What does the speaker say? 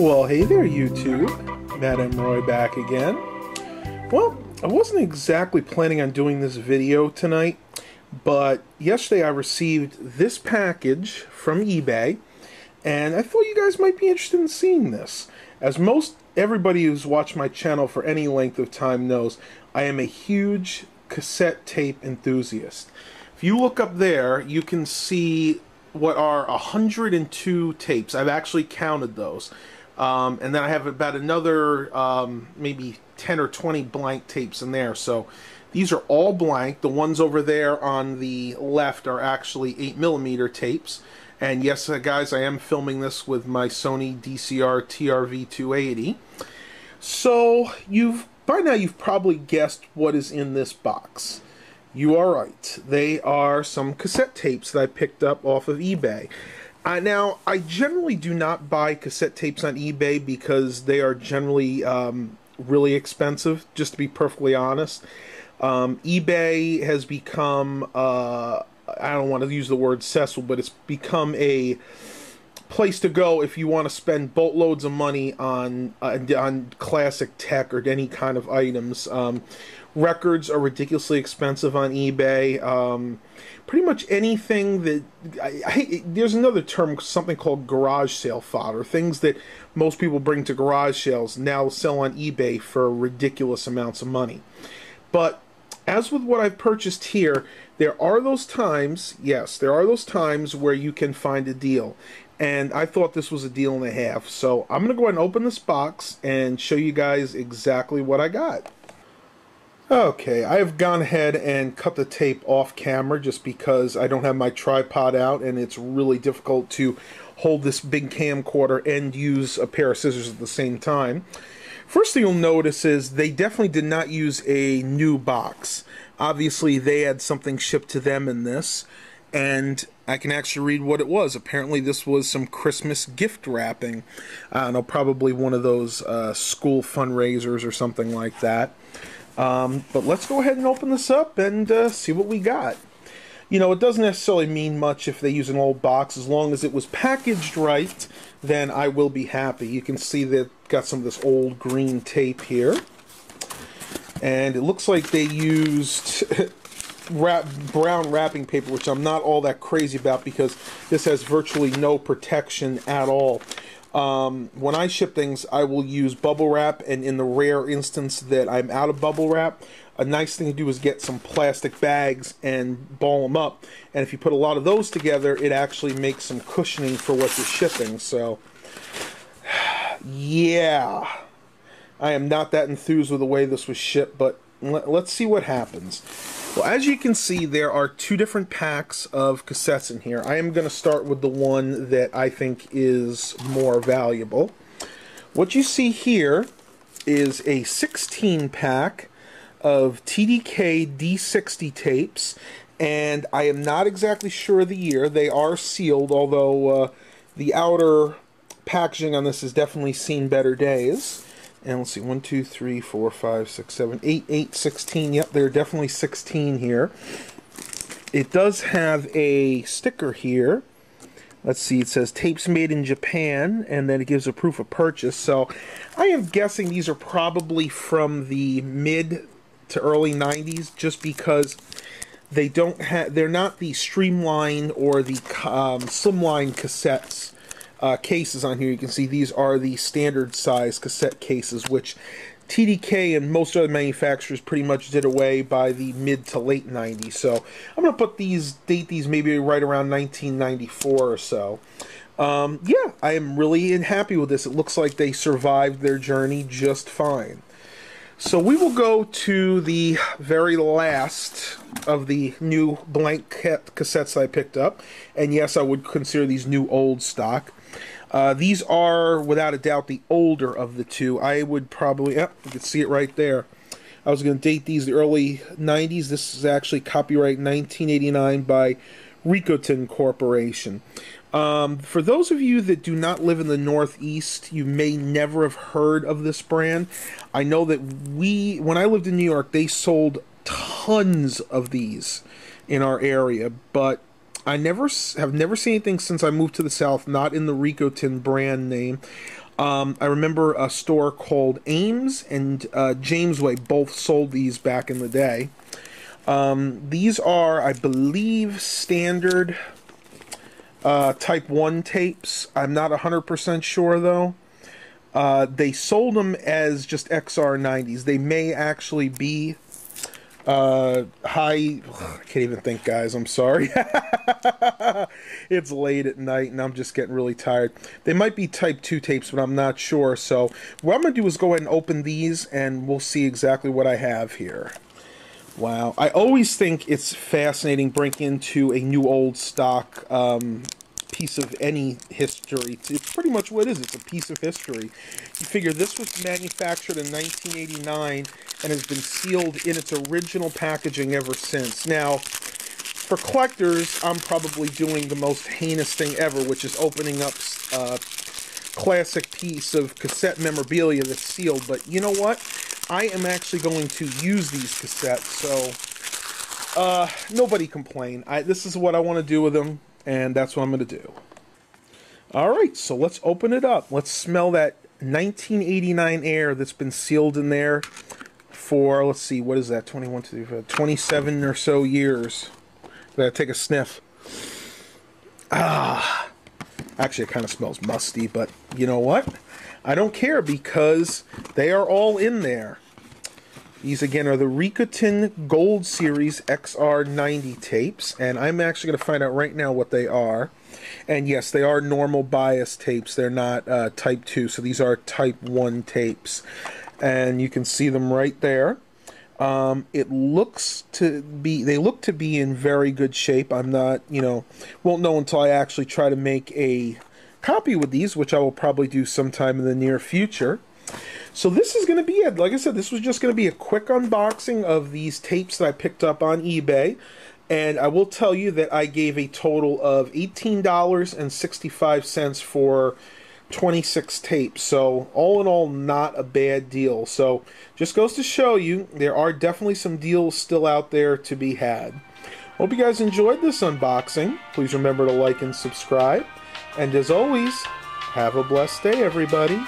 Well, hey there, YouTube. Matmroy back again. Well, I wasn't exactly planning on doing this video tonight, but yesterday I received this package from eBay, and I thought you guys might be interested in seeing this. As most everybody who's watched my channel for any length of time knows, I am a huge cassette tape enthusiast. If you look up there, you can see what are 102 tapes. I've actually counted those. And then I have about another maybe 10 or 20 blank tapes in there. So these are all blank. The ones over there on the left are actually 8mm tapes. And yes, guys, I am filming this with my Sony DCR-TRV280. So by now you've probably guessed what is in this box. You are right. They are some cassette tapes that I picked up off of eBay. Now, I generally do not buy cassette tapes on eBay because they are generally really expensive, just to be perfectly honest. eBay has become, I don't want to use the word cesspool, but it's become a place to go if you want to spend boatloads of money on classic tech or any kind of items. Records are ridiculously expensive on eBay. Pretty much anything that there's another term, something called garage sale fodder. Things that most people bring to garage sales now sell on eBay for ridiculous amounts of money. But as with what I've purchased here, there are those times, yes, there are those times where you can find a deal. And I thought this was a deal and a half. So I'm going to go ahead and open this box and show you guys exactly what I got. Okay, I have gone ahead and cut the tape off camera just because I don't have my tripod out and it's really difficult to hold this big camcorder and use a pair of scissors at the same time. First thing you'll notice is they definitely did not use a new box. Obviously, they had something shipped to them in this, and I can actually read what it was. Apparently, this was some Christmas gift wrapping. I don't know, probably one of those school fundraisers or something like that. But let's go ahead and open this up and see what we got. You know, it doesn't necessarily mean much if they use an old box. As long as it was packaged right, then I will be happy. You can see they've got some of this old green tape here. And it looks like they used brown wrapping paper, which I'm not all that crazy about because this has virtually no protection at all. When I ship things, I will use bubble wrap, and in the rare instance that I'm out of bubble wrap, a nice thing to do is get some plastic bags and ball them up, and if you put a lot of those together, it actually makes some cushioning for what you're shipping. So yeah, I am not that enthused with the way this was shipped, but let's see what happens. Well, as you can see, there are two different packs of cassettes in here. I am going to start with the one that I think is more valuable. What you see here is a 16-pack of TDK D60 tapes, and I am not exactly sure of the year. They are sealed, although the outer packaging on this has definitely seen better days. And let's see, 1, 2, 3, 4, 5, 6, 7, 8, 8, 16. Yep, there are definitely 16 here. It does have a sticker here. Let's see, it says tapes made in Japan, and then it gives a proof of purchase. So I am guessing these are probably from the mid to early 90s, just because they don't have, they're not the streamline or the slimline cassettes. Cases on here. You can see these are the standard size cassette cases, which TDK and most other manufacturers pretty much did away by the mid to late 90s. So I'm going to put these, date these maybe right around 1994 or so. Yeah, I am really happy with this. It looks like they survived their journey just fine. So we will go to the very last of the new blank cassettes I picked up. And yes, I would consider these new old stock. These are, without a doubt, the older of the two. I would probably, yep, you can see it right there. I was going to date these the early 90s. This is actually copyright 1989 by Recoton Corporation. For those of you that do not live in the Northeast, you may never have heard of this brand. I know that when I lived in New York, they sold tons of these in our area, but I have never seen anything since I moved to the South, not in the Recoton brand name. I remember a store called Ames and Jamesway both sold these back in the day. These are, I believe, standard Type 1 tapes. I'm not 100% sure, though. They sold them as just XR90s. They may actually be high... Ugh, I can't even think, guys. I'm sorry. It's late at night, and I'm just getting really tired. They might be Type 2 tapes, but I'm not sure. So what I'm going to do is go ahead and open these, and we'll see exactly what I have here. Wow. I always think it's fascinating breaking into a new old stock piece of any history. It's pretty much what it is. It's a piece of history. You figure this was manufactured in 1989 and has been sealed in its original packaging ever since. Now, for collectors, I'm probably doing the most heinous thing ever, which is opening up a classic piece of cassette memorabilia that's sealed. But you know what? I am actually going to use these cassettes, so nobody complain. This is what I want to do with them, and that's what I'm going to do. Alright, so let's open it up. Let's smell that 1989 air that's been sealed in there for, let's see, what is that, 21 to 27 or so years. Gotta take a sniff. Ah, actually it kind of smells musty, but you know what? I don't care because they are all in there. These again are the Recoton Gold Series XR90 tapes, and I'm actually going to find out right now what they are. And yes, they are normal bias tapes. They're not Type 2, so these are Type 1 tapes. And you can see them right there. It looks to be, they look to be in very good shape. I'm not, you know, won't know until I actually try to make a copy with these, which I will probably do sometime in the near future. So this is going to be it. Like I said, this was just going to be a quick unboxing of these tapes that I picked up on eBay. And I will tell you that I gave a total of $18.65 for 26 tapes. So all in all, not a bad deal. So just goes to show you, there are definitely some deals still out there to be had. Hope you guys enjoyed this unboxing. Please remember to like and subscribe. And as always, have a blessed day, everybody.